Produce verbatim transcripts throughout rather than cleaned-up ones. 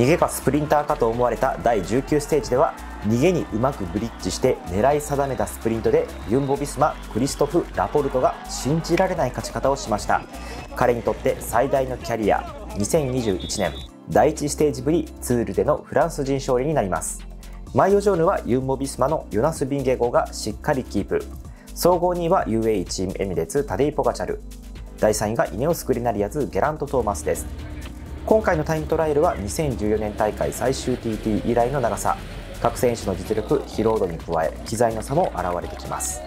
逃げかスプリンターかと思われただいじゅうきゅうステージでは、逃げにうまくブリッジして狙い定めたスプリントでユンボ・ビスマ、クリストフ・ラポルトが信じられない勝ち方をしました。彼にとって最大のキャリア、にせんにじゅういちねんだいいちステージぶりツールでのフランス人勝利になります。マイオジョーヌはユンボ・ビスマのヨナス・ビンゲゴがしっかりキープ。総合にいは ユーエーイー チームエミレーツタデイ・ポガチャル、だいさんいがイネオス・グリナリアズゲラント・トーマスです。今回のタイムトライアルはにせんじゅうよねん大会最終 ティーティー 以来の長さ、各選手の実力、疲労度に加え機材の差も現れてきます。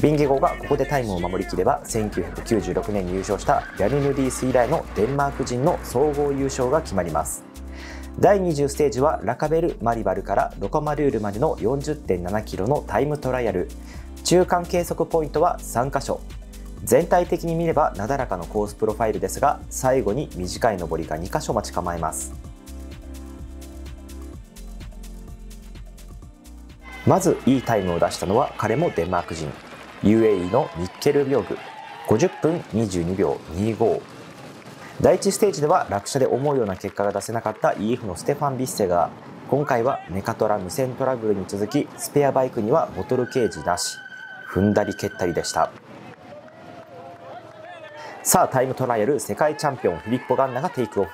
ビンゲゴがここでタイムを守りきれば、せんきゅうひゃくきゅうじゅうろくねんに優勝したヤニ・ヌディース以来のデンマーク人の総合優勝が決まります。だいにじゅうステージはラカベル・マリバルからロコマリュールまでの よんじゅってんななキロのタイムトライアル、中間計測ポイントはさんかしょ。全体的に見ればなだらかのコースプロファイルですが、最後に短い上りがにかしょ待ち構えます。まずいいタイムを出したのは、彼もデンマーク人 ユーエーイー のミッケル・ビョーグ、ごじゅっぷんにじゅうにびょうにじゅうご。だいいちステージでは落車で思うような結果が出せなかった イーエフ のステファン・ビッセが、今回はメカトラ無線トラブルに続きスペアバイクにはボトルケージなし、踏んだり蹴ったりでした。さあタイムトライアル世界チャンピオン、フィリッポ・ガンナがテイクオフ。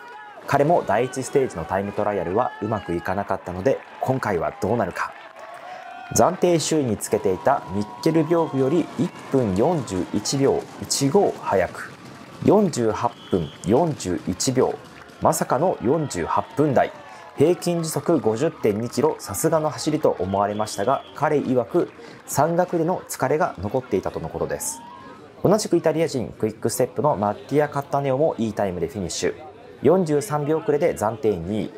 彼もだいいちステージのタイムトライアルはうまくいかなかったので、今回はどうなるか。暫定首位につけていたミッケル・ビョーグよりいっぷんよんじゅういちびょういちご早く、よんじゅうはっぷんよんじゅういちびょう、まさかのよんじゅうはっぷんだい、平均時速 ごじゅってんにキロ、さすがの走りと思われましたが、彼曰く山岳での疲れが残っていたとのことです。同じくイタリア人クイックステップのマッティア・カッタネオもいいタイムでフィニッシュ、よんじゅうさんびょう遅れで暫定にい。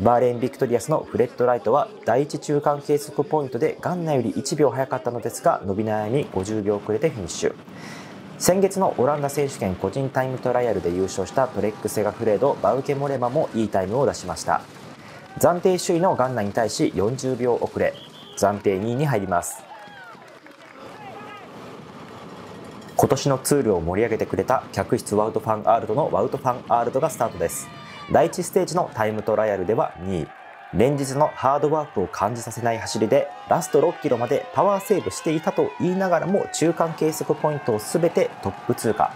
バーレン・ビクトリアスのフレッド・ライトはだいいち中間計測ポイントでガンナよりいちびょう早かったのですが、伸び悩みごじゅうびょう遅れでフィニッシュ。先月のオランダ選手権個人タイムトライアルで優勝したトレック・セガフレード・バウケ・モレマもいいタイムを出しました。暫定首位のガンナに対しよんじゅうびょう遅れ、暫定にいに入ります。今年のツールを盛り上げてくれた客室ワウトファンアールドのワウトファンアールドがスタートです。だいいちステージのタイムトライアルではにい、連日のハードワークを感じさせない走りでラストろっキロまでパワーセーブしていたと言いながらも、中間計測ポイントを全てトップ通過。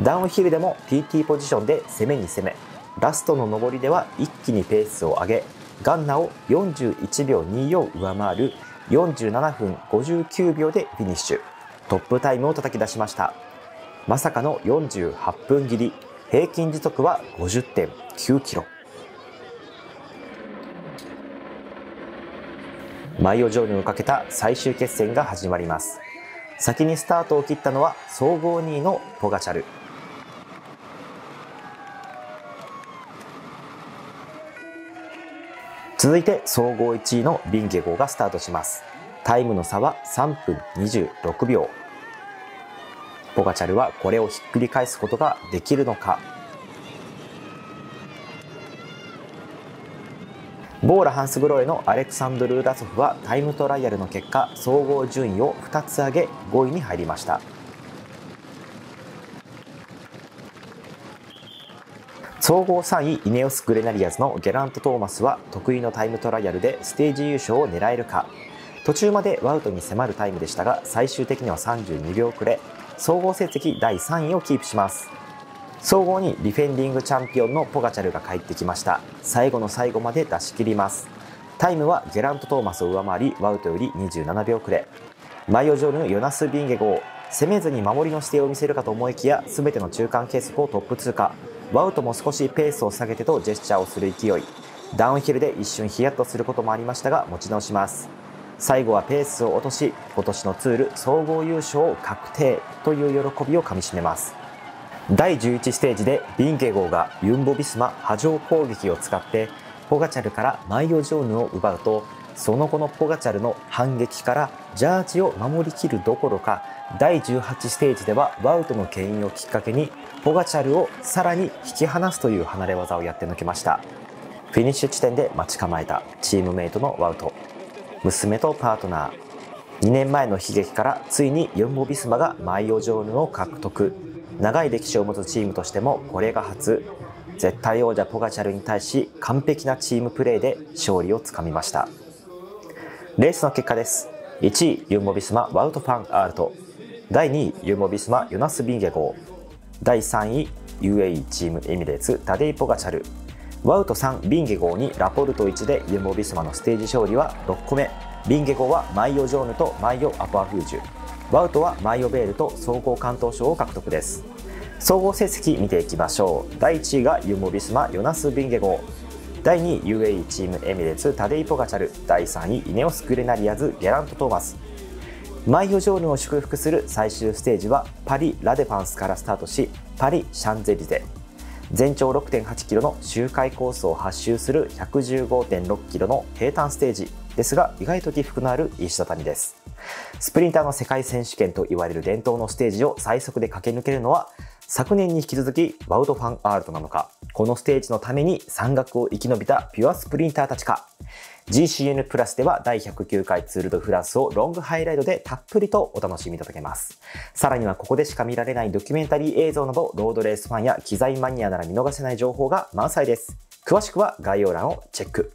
ダウンヒルでも ピーティー ポジションで攻めに攻め、ラストの上りでは一気にペースを上げ、ガンナをよんじゅういちびょうにじゅうよん上回るよんじゅうななふんごじゅうきゅうびょうでフィニッシュ、トップタイムを叩き出しました。まさかのよんじゅうはっぷん切り、平均時速は ごじゅってんきゅうキロ。マイオジョーヌをかけた最終決戦が始まります。先にスタートを切ったのは総合にいのポガチャル。続いて総合いちいのビンゲゴがスタートします。タイムの差はさんぷんにじゅうろくびょう。ポガチャルはこれをひっくり返すことができるのか。ボーラ・ハンスグロエのアレクサンドル・ラソフはタイムトライアルの結果、総合順位をふたつ上げごいに入りました。総合さんいイネオス・グレナリアズのゲラント・トーマスは得意のタイムトライアルでステージ優勝を狙えるか。途中までワウトに迫るタイムでしたが、最終的にはさんじゅうにびょう遅れ、総合成績だいさんいをキープします。総合にディフェンディングチャンピオンのポガチャルが帰ってきました。最後の最後まで出し切ります。タイムはゲラント・トーマスを上回り、ワウトよりにじゅうななびょう遅れ。マイオジョーヌ・ヨナス・ビンゲゴー、攻めずに守りの姿勢を見せるかと思いきや、全ての中間計測をトップ通過。ワウトも少しペースを下げてとジェスチャーをする勢い、ダウンヒルで一瞬ヒヤッとすることもありましたが持ち直します。最後はペースを落とし、今年のツール総合優勝確定という喜びをかみしめます。だいじゅういちステージでビンゲゴーがユンボ・ビスマ波状攻撃を使ってポガチャルからマイオジョーヌを奪うと、その後のポガチャルの反撃からジャージを守りきるどころか、だいじゅうはちステージではワウトの牽引をきっかけにポガチャルをさらに引き離すという離れ技をやってのけました。フィニッシュ地点で待ち構えたチームメイトのワウト、娘とパートナー、にねんまえの悲劇からついにユンボ・ビスマがマイオジョーヌを獲得。長い歴史を持つチームとしてもこれが初。絶対王者ポガチャルに対し完璧なチームプレーで勝利をつかみました。レースの結果です。いちいユンボビスマワウト・ファン・アールト、だいにいユンボビスマヨナス・ビンゲゴー、だいさんい ユーエーイー チームエミレーツタデイ・ポガチャル、ワウトさんビンゲゴーにラポルトいちでユンボビスマのステージ勝利はろっこめ、ビンゲゴーはマイオ・ジョーヌとマイオ・アパフージュ、ワウトはマイオ・ベールと総合関東賞を獲得です。総合成績見ていきましょう。だいいちいがユンボビスマヨナス・ビンゲゴー、だいにい ユーエーイー チームエミレーツタデイ・ポガチャル、だいさんいイネオス・グレナリアズゲラント・トーマス。マイオ・ジョーヌを祝福する最終ステージはパリ・ラデファンスからスタートし、パリ・シャンゼリゼ、全長 ろくてんはちキロ の周回コースを発周する ひゃくじゅうごてんろくキロ の平坦ステージですが、意外と起伏のある石畳です。スプリンターの世界選手権といわれる伝統のステージを最速で駆け抜けるのは、昨年に引き続きワウト・ファン・アールトなのか、このステージのために山岳を生き延びたピュアスプリンターたちか。 ジーシーエヌ プラスではだいひゃくきゅうかいツール・ド・フランスをロングハイライドでたっぷりとお楽しみいただけます。さらにはここでしか見られないドキュメンタリー映像など、ロードレースファンや機材マニアなら見逃せない情報が満載です。詳しくは概要欄をチェック。